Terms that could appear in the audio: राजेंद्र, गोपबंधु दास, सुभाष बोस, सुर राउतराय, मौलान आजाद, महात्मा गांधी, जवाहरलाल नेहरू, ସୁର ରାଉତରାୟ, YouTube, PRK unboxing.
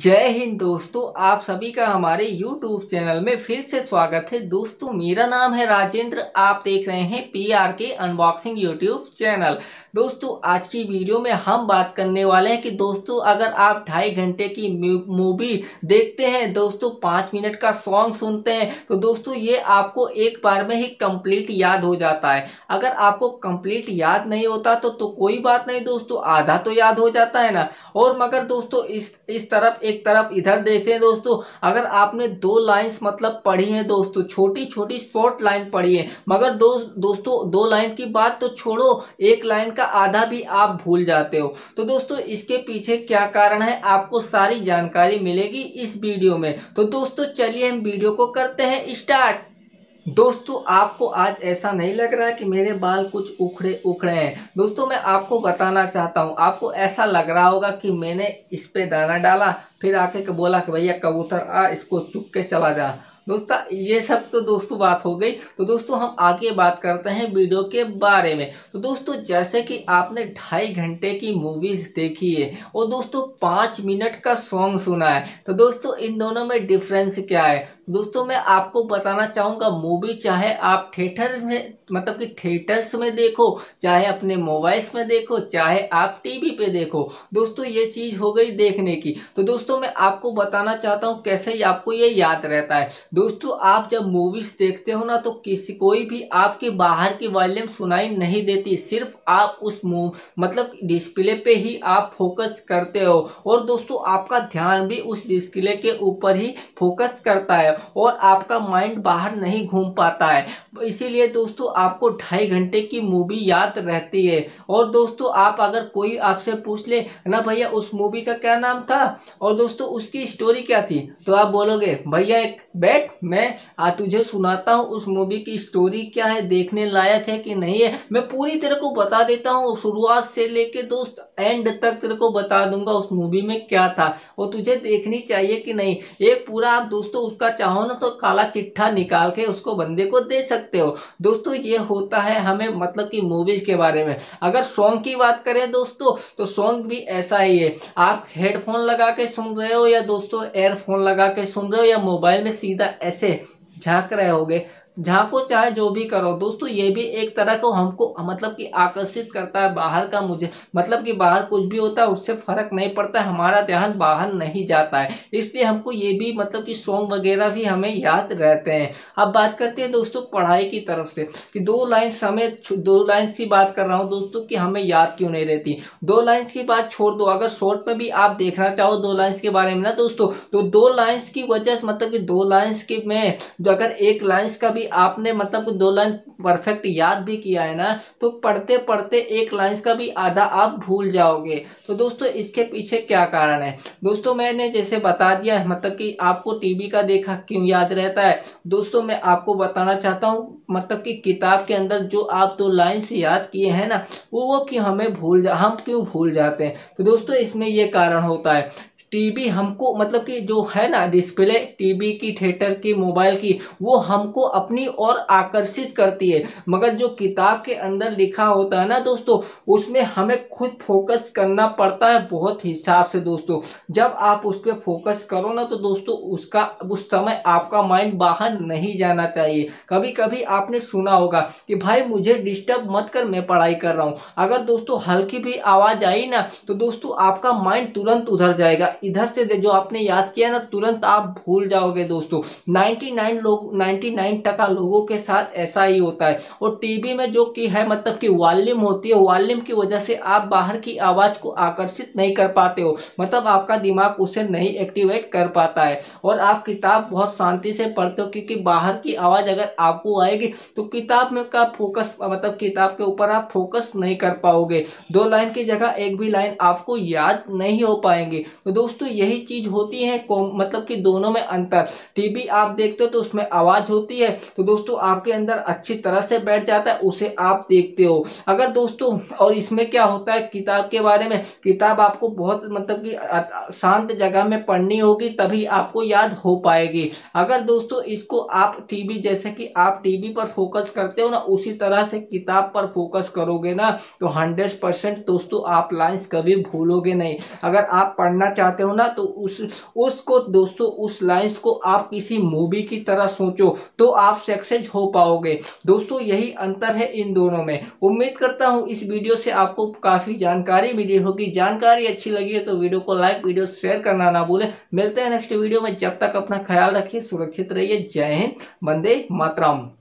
जय हिंद दोस्तों, आप सभी का हमारे YouTube चैनल में फिर से स्वागत है। दोस्तों मेरा नाम है राजेंद्र, आप देख रहे हैं PRK अनबॉक्सिंग YouTube चैनल। दोस्तों आज की वीडियो में हम बात करने वाले हैं कि दोस्तों अगर आप 2.5 घंटे की मूवी देखते हैं, दोस्तों 5 मिनट का सॉन्ग सुनते हैं, तो दोस्तों ये आपको एक बार में ही कंप्लीट याद हो जाता है। अगर आपको कंप्लीट याद नहीं होता तो कोई बात नहीं दोस्तों, आधा तो याद हो जाता है ना। और मगर दोस्तों इस तरफ एक तरफ इधर देख रहे हैं दोस्तों, अगर आपने 2 लाइंस मतलब पढ़ी है दोस्तों, छोटी छोटी शॉर्ट लाइन पढ़ी है, मगर दोस्तों 2 लाइन की बात तो छोड़ो, 1 लाइन का आधा भी आप भूल जाते हो। तो दोस्तों इसके पीछे क्या कारण है आपको सारी जानकारी मिलेगी इस वीडियो में। तो दोस्तों चलिए हम वीडियो को करते हैं स्टार्ट। दोस्तों आपको आज ऐसा नहीं लग रहा है कि मेरे बाल कुछ उखड़े हैं। दोस्तों मैं आपको बताना चाहता हूँ, आपको ऐसा लग रहा होगा कि मैंने इस पे दाना डाला फिर आके बोला कि भैया कबूतर आ, इसको चुप के चला जा। दोस्तों ये सब तो दोस्तों बात हो गई। तो दोस्तों हम आगे बात करते हैं वीडियो के बारे में। तो दोस्तों जैसे कि आपने 2.5 घंटे की मूवीज देखी है और दोस्तों 5 मिनट का सॉन्ग सुना है, तो दोस्तों इन दोनों में डिफरेंस क्या है? दोस्तों मैं आपको बताना चाहूँगा, मूवी चाहे आप थिएटर में मतलब कि थिएटर्स में देखो, चाहे अपने मोबाइल्स में देखो, चाहे आप टीवी पे देखो, दोस्तों ये चीज़ हो गई देखने की। तो दोस्तों मैं आपको बताना चाहता हूँ कैसे आपको ये याद रहता है। दोस्तों आप जब मूवीज़ देखते हो ना तो कोई भी आपके बाहर की वॉल्यूम सुनाई नहीं देती, सिर्फ आप उस मतलब डिस्प्ले पे ही आप फोकस करते हो और दोस्तों आपका ध्यान भी उस डिस्प्ले के ऊपर ही फोकस करता है और आपका माइंड बाहर नहीं घूम पाता है। इसीलिए दोस्तों आपको 2.5 घंटे की मूवी याद रहती है। और दोस्तों आप अगर कोई आपसे पूछ ले ना भैया उस मूवी का क्या नाम था और दोस्तों उसकी स्टोरी क्या थी, तो आप बोलोगे भैया एक बैठ मैं तुझे सुनाता हूँ उस मूवी की स्टोरी क्या है, देखने लायक है कि नहीं है, मैं पूरी तेरे को बता देता हूँ, शुरुआत से लेके दोस्त एंड तक तेरे को बता दूंगा उस मूवी में क्या था और तुझे देखनी चाहिए कि नहीं। एक पूरा आप दोस्तों उसका चाहो ना तो काला चिट्ठा निकाल के उसको बंदे को दे सकते हो। दोस्तों ये होता है हमें मतलब कि मूवीज के बारे में। अगर सॉन्ग की बात करें दोस्तों तो सॉन्ग भी ऐसा ही है, आप हेडफोन लगा के सुन रहे हो या दोस्तों एयरफोन लगा के सुन रहे हो या मोबाइल में सीधा ऐसे झाँक रहे होगे, झाँको चाहे जो भी करो दोस्तों, ये भी एक तरह को हमको मतलब कि आकर्षित करता है बाहर का। मुझे मतलब कि बाहर कुछ भी होता है उससे फर्क नहीं पड़ता, हमारा ध्यान बाहर नहीं जाता है, इसलिए हमको ये भी मतलब कि सॉन्ग वगैरह भी हमें याद रहते हैं। अब बात करते हैं दोस्तों पढ़ाई की तरफ से कि 2 लाइन्स हमें 2 लाइन्स की बात कर रहा हूँ दोस्तों कि हमें याद क्यों नहीं रहती। 2 लाइन्स की बात छोड़ दो, अगर शॉर्ट में भी आप देखना चाहो 2 लाइन्स के बारे में ना दोस्तों, तो 2 लाइन्स की वजह से मतलब कि 2 लाइन्स के में जो अगर 1 लाइन्स का भी आपने मतलब 2 लाइन परफेक्ट याद भी किया है ना, तो पढ़ते पढ़ते 1 लाइन का भी आधा आप भूल जाओगे। तो दोस्तों इसके पीछे क्या कारण है? दोस्तों मैंने जैसे बता दिया मतलब कि आपको टीवी का देखा क्यों याद रहता है। दोस्तों मैं आपको बताना चाहता हूँ मतलब कि किताब के अंदर जो आप 2 लाइन याद किए हैं ना वो क्यों हमें हम क्यों भूल जाते हैं? तो दोस्तों इसमें यह कारण होता है, टीवी हमको मतलब कि जो है ना डिस्प्ले टीवी की, थिएटर की, मोबाइल की, वो हमको अपनी ओर आकर्षित करती है, मगर जो किताब के अंदर लिखा होता है ना दोस्तों उसमें हमें खुद फोकस करना पड़ता है बहुत हिसाब से। दोस्तों जब आप उस पर फोकस करो ना तो दोस्तों उसका उस समय आपका माइंड बाहर नहीं जाना चाहिए। कभी कभी आपने सुना होगा कि भाई मुझे डिस्टर्ब मत कर, मैं पढ़ाई कर रहा हूँ। अगर दोस्तों हल्की भी आवाज़ आई ना तो दोस्तों आपका माइंड तुरंत उधर जाएगा, इधर से जो आपने याद किया ना तुरंत आप भूल जाओगे। दोस्तों 99% लोगों के साथ ऐसा ही होता है। और टीवी में जो कि है मतलब कि वॉल्यूम होती है, वॉल्यूम की वजह से आप बाहर की आवाज़ को आकर्षित नहीं कर पाते हो, मतलब आपका दिमाग उसे नहीं एक्टिवेट कर पाता है। और आप किताब बहुत शांति से पढ़ते हो क्योंकि बाहर की आवाज़ अगर आपको आएगी तो किताब में का फोकस मतलब किताब के ऊपर आप फोकस नहीं कर पाओगे, 2 लाइन की जगह 1 भी लाइन आपको याद नहीं हो पाएंगे। तो दोस्तों यही चीज़ होती है मतलब कि दोनों में अंतर। टीवी आप देखते हो तो उसमें आवाज़ होती है तो दोस्तों आपके अंदर अच्छी तरह से बैठ जाता है, उसे आप देखते हो। अगर दोस्तों और इसमें क्या होता है किताब के बारे में, किताब आपको बहुत मतलब कि शांत जगह में पढ़नी होगी तभी आपको याद हो पाएगी। अगर दोस्तों इसको आप टीवी जैसे कि आप टीवी पर फोकस करते हो ना उसी तरह से किताब पर फोकस करोगे ना तो 100% दोस्तों आप लाइन्स कभी भूलोगे नहीं। अगर आप पढ़ना चाहते चाहते हो ना, तो उसको दोस्तों उस लाइंस को आप किसी मूवी की तरह सोचो तो आप सक्सेस हो पाओगे। दोस्तों यही अंतर है इन दोनों में। उम्मीद करता हूँ इस वीडियो से आपको काफ़ी जानकारी मिली होगी। जानकारी अच्छी लगी है तो वीडियो को लाइक, वीडियो शेयर करना ना भूलें। मिलते हैं नेक्स्ट वीडियो में, जब तक अपना ख्याल रखिए, सुरक्षित रहिए। जय हिंद, वंदे मातरम।